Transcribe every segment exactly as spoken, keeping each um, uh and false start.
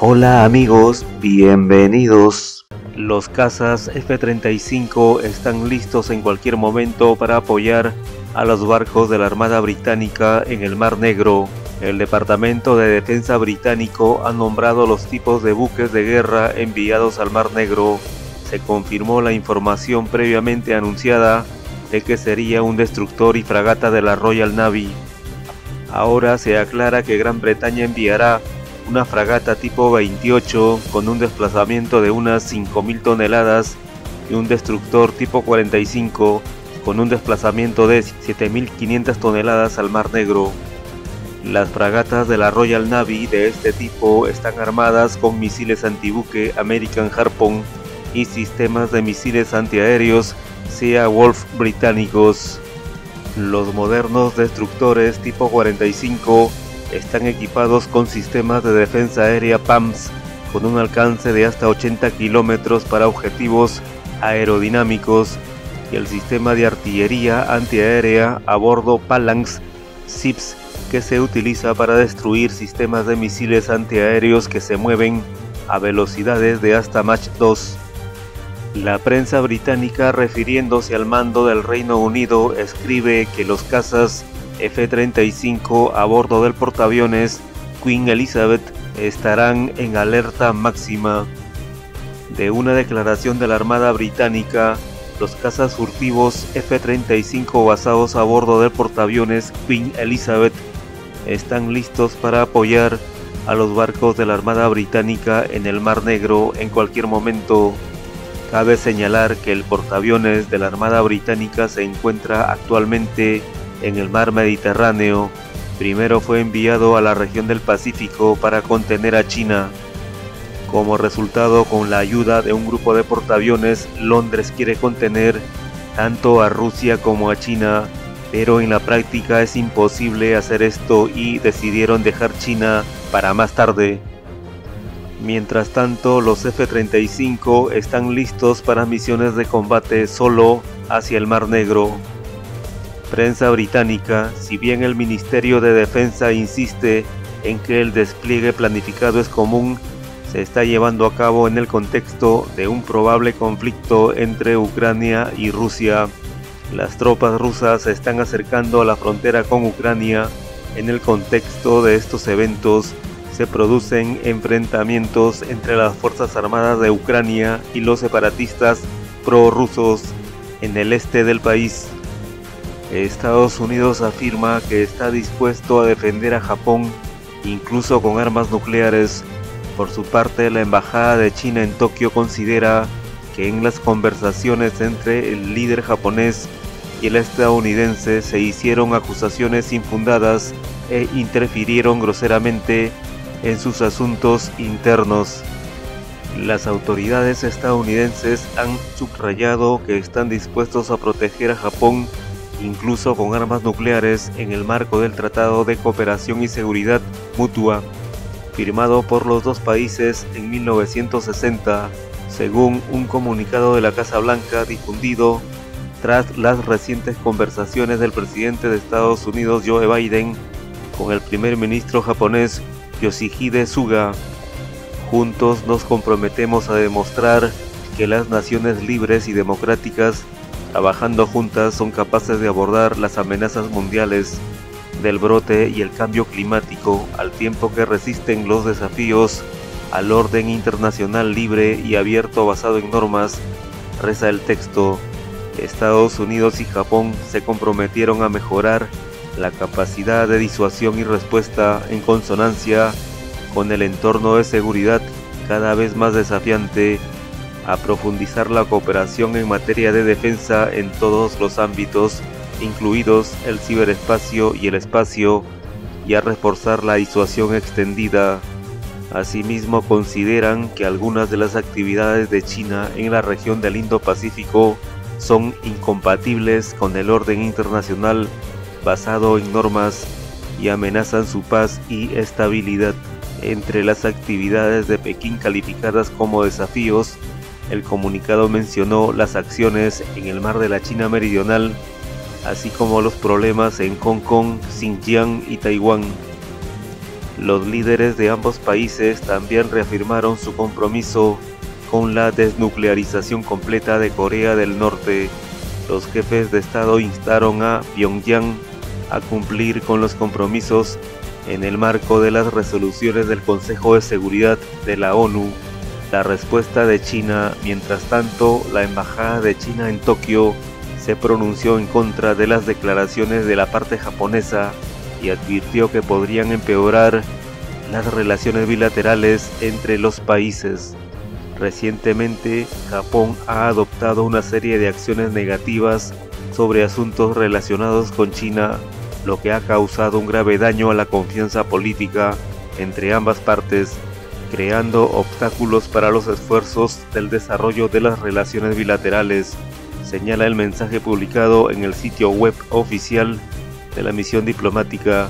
Hola amigos, bienvenidos. Los cazas F treinta y cinco están listos en cualquier momento para apoyar a los barcos de la Armada Británica en el Mar Negro. El Departamento de Defensa británico ha nombrado los tipos de buques de guerra enviados al Mar Negro. Se confirmó la información previamente anunciada de que sería un destructor y fragata de la Royal Navy. Ahora se aclara que Gran Bretaña enviará una fragata tipo veintiocho con un desplazamiento de unas cinco mil toneladas y un destructor tipo cuarenta y cinco con un desplazamiento de siete mil quinientas toneladas al Mar Negro. Las fragatas de la Royal Navy de este tipo están armadas con misiles antibuque American Harpoon y sistemas de misiles antiaéreos Sea Wolf británicos. Los modernos destructores tipo cuarenta y cinco están equipados con sistemas de defensa aérea PAMS con un alcance de hasta ochenta kilómetros para objetivos aerodinámicos y el sistema de artillería antiaérea a bordo PALANX C I P S que se utiliza para destruir sistemas de misiles antiaéreos que se mueven a velocidades de hasta Mach dos. La prensa británica, refiriéndose al mando del Reino Unido, escribe que los cazas F treinta y cinco a bordo del portaaviones Queen Elizabeth estarán en alerta máxima. De una declaración de la Armada Británica, los cazas furtivos F treinta y cinco basados a bordo del portaaviones Queen Elizabeth están listos para apoyar a los barcos de la Armada Británica en el Mar Negro en cualquier momento. Cabe señalar que el portaaviones de la Armada Británica se encuentra actualmente en el mar Mediterráneo. Primero fue enviado a la región del Pacífico para contener a China. Como resultado, con la ayuda de un grupo de portaaviones, Londres quiere contener tanto a Rusia como a China, pero en la práctica es imposible hacer esto y decidieron dejar China para más tarde. Mientras tanto, los F treinta y cinco están listos para misiones de combate solo hacia el Mar Negro. Prensa británica, si bien el Ministerio de Defensa insiste en que el despliegue planificado es común, se está llevando a cabo en el contexto de un probable conflicto entre Ucrania y Rusia. Las tropas rusas se están acercando a la frontera con Ucrania. En el contexto de estos eventos, se producen enfrentamientos entre las Fuerzas Armadas de Ucrania y los separatistas prorrusos en el este del país. Estados Unidos afirma que está dispuesto a defender a Japón, incluso con armas nucleares. Por su parte, la Embajada de China en Tokio considera que en las conversaciones entre el líder japonés y el estadounidense se hicieron acusaciones infundadas e interfirieron groseramente en sus asuntos internos. Las autoridades estadounidenses han subrayado que están dispuestos a proteger a Japón incluso con armas nucleares en el marco del Tratado de Cooperación y Seguridad Mutua, firmado por los dos países en mil novecientos sesenta, según un comunicado de la Casa Blanca difundido tras las recientes conversaciones del presidente de Estados Unidos Joe Biden con el primer ministro japonés Yoshihide Suga. Juntos nos comprometemos a demostrar que las naciones libres y democráticas trabajando juntas son capaces de abordar las amenazas mundiales del brote y el cambio climático, al tiempo que resisten los desafíos al orden internacional libre y abierto basado en normas, reza el texto. Estados Unidos y Japón se comprometieron a mejorar la capacidad de disuasión y respuesta en consonancia con el entorno de seguridad cada vez más desafiante, a profundizar la cooperación en materia de defensa en todos los ámbitos, incluidos el ciberespacio y el espacio, y a reforzar la disuasión extendida. Asimismo, consideran que algunas de las actividades de China en la región del Indo-Pacífico son incompatibles con el orden internacional basado en normas y amenazan su paz y estabilidad. Entre las actividades de Pekín calificadas como desafíos, el comunicado mencionó las acciones en el mar de la China Meridional, así como los problemas en Hong Kong, Xinjiang y Taiwán. Los líderes de ambos países también reafirmaron su compromiso con la desnuclearización completa de Corea del Norte. Los jefes de Estado instaron a Pyongyang a cumplir con los compromisos en el marco de las resoluciones del Consejo de Seguridad de la ONU. La respuesta de China, mientras tanto, la embajada de China en Tokio se pronunció en contra de las declaraciones de la parte japonesa y advirtió que podrían empeorar las relaciones bilaterales entre los países. Recientemente, Japón ha adoptado una serie de acciones negativas sobre asuntos relacionados con China, lo que ha causado un grave daño a la confianza política entre ambas partes, creando obstáculos para los esfuerzos del desarrollo de las relaciones bilaterales, señala el mensaje publicado en el sitio web oficial de la misión diplomática.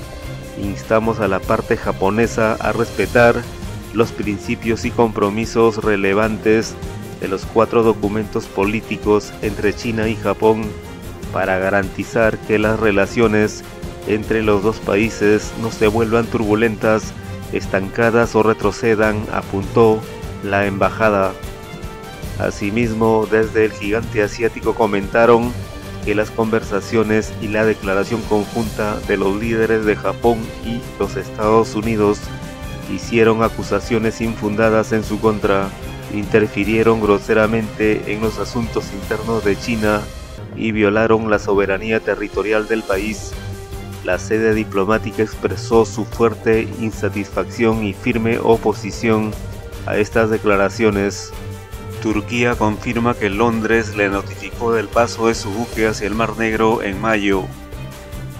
Instamos a la parte japonesa a respetar los principios y compromisos relevantes de los cuatro documentos políticos entre China y Japón para garantizar que las relaciones entre los dos países no se vuelvan turbulentas, estancadas o retrocedan, apuntó la embajada. Asimismo, desde el gigante asiático comentaron que las conversaciones y la declaración conjunta de los líderes de Japón y los Estados Unidos hicieron acusaciones infundadas en su contra, interfirieron groseramente en los asuntos internos de China y violaron la soberanía territorial del país. La sede diplomática expresó su fuerte insatisfacción y firme oposición a estas declaraciones. Turquía confirma que Londres le notificó del paso de su buque hacia el Mar Negro en mayo.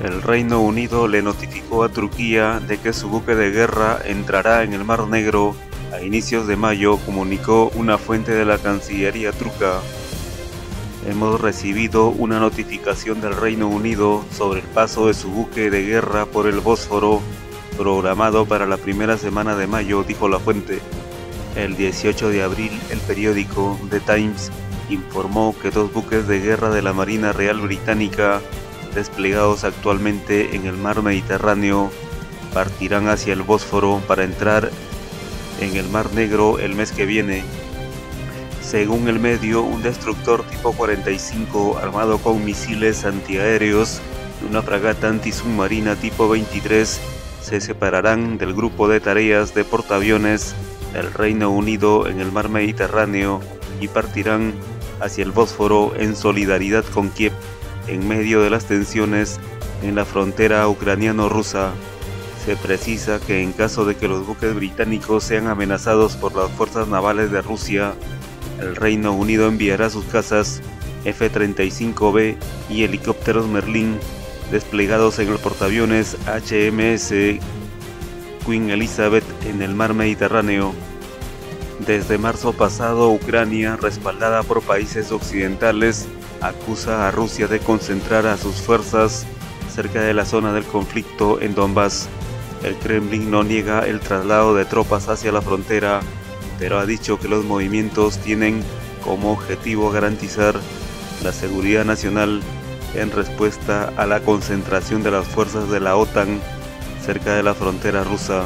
El Reino Unido le notificó a Turquía de que su buque de guerra entrará en el Mar Negro a inicios de mayo, comunicó una fuente de la Cancillería turca. Hemos recibido una notificación del Reino Unido sobre el paso de su buque de guerra por el Bósforo, programado para la primera semana de mayo, dijo la fuente. El dieciocho de abril, el periódico The Times informó que dos buques de guerra de la Marina Real Británica, desplegados actualmente en el mar Mediterráneo, partirán hacia el Bósforo para entrar en el Mar Negro el mes que viene. Según el medio, un destructor tipo cuarenta y cinco armado con misiles antiaéreos y una fragata antisubmarina tipo veintitrés se separarán del grupo de tareas de portaaviones del Reino Unido en el mar Mediterráneo y partirán hacia el Bósforo en solidaridad con Kiev, en medio de las tensiones en la frontera ucraniano-rusa. Se precisa que en caso de que los buques británicos sean amenazados por las fuerzas navales de Rusia, el Reino Unido enviará sus cazas F treinta y cinco B y helicópteros Merlin desplegados en los portaaviones H M S Queen Elizabeth en el mar Mediterráneo. Desde marzo pasado, Ucrania, respaldada por países occidentales, acusa a Rusia de concentrar a sus fuerzas cerca de la zona del conflicto en Donbass. El Kremlin no niega el traslado de tropas hacia la frontera, pero ha dicho que los movimientos tienen como objetivo garantizar la seguridad nacional en respuesta a la concentración de las fuerzas de la OTAN cerca de la frontera rusa.